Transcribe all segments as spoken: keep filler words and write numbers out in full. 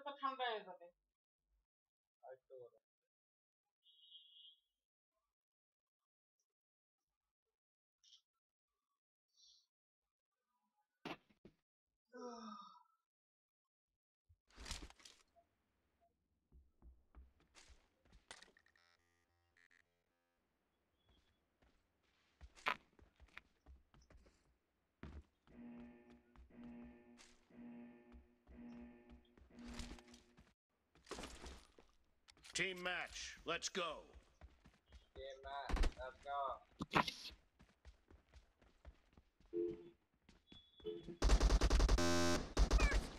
অনেকটা ঠান্ডা হয়ে যাবে। আরেকটু বলো। Team match, let's go. Team match, let's go. First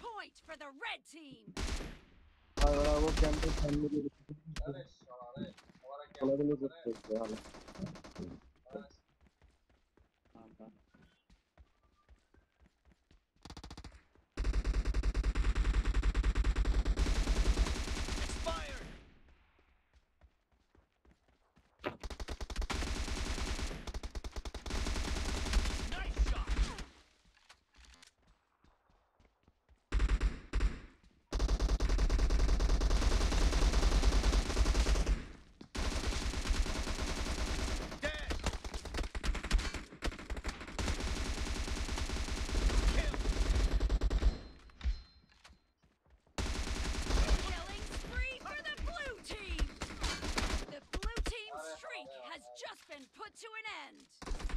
point for the red team. Ahora voy a cambiar. To an end. Reloading.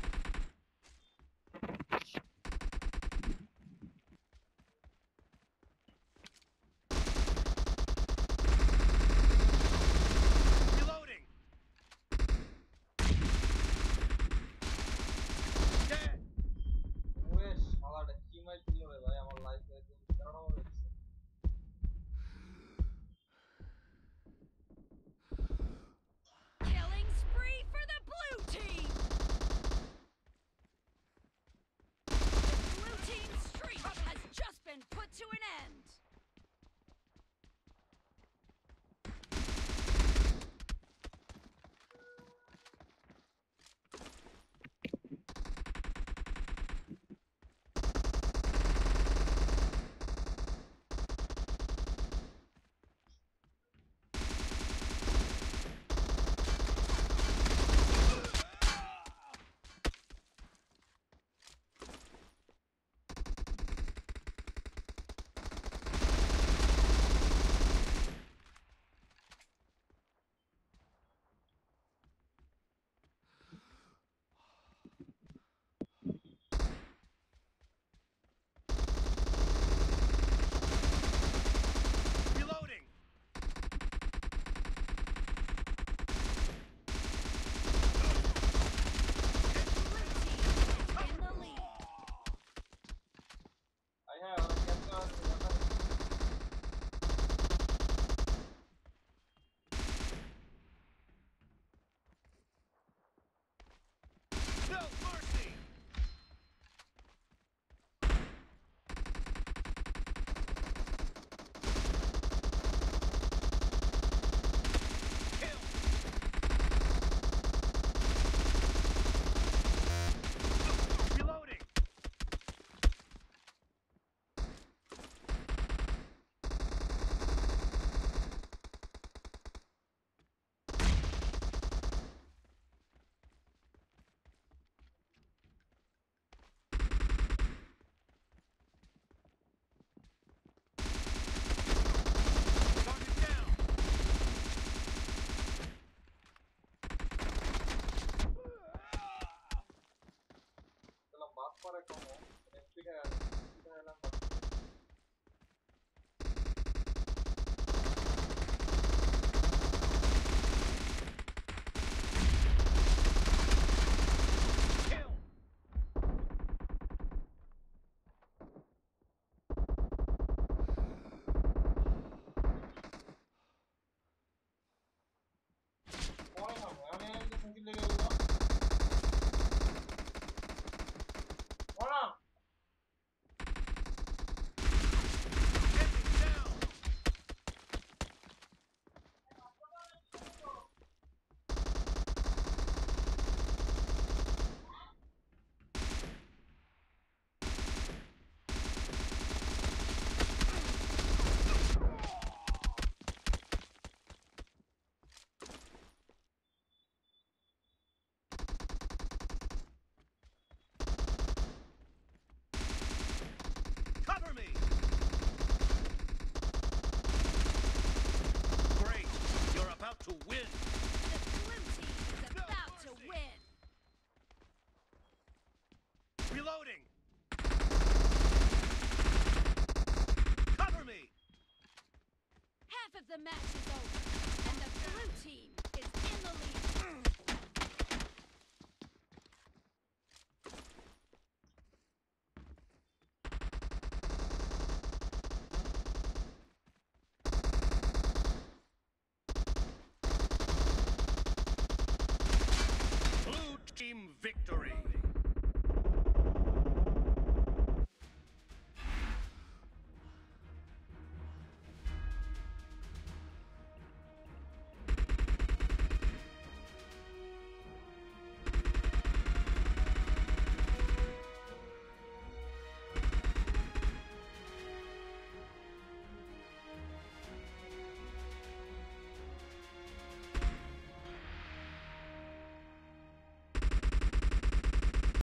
Dead. Wish all the teammates knew that I am alive. I don't know what it's. To an end. Para como explica la the match.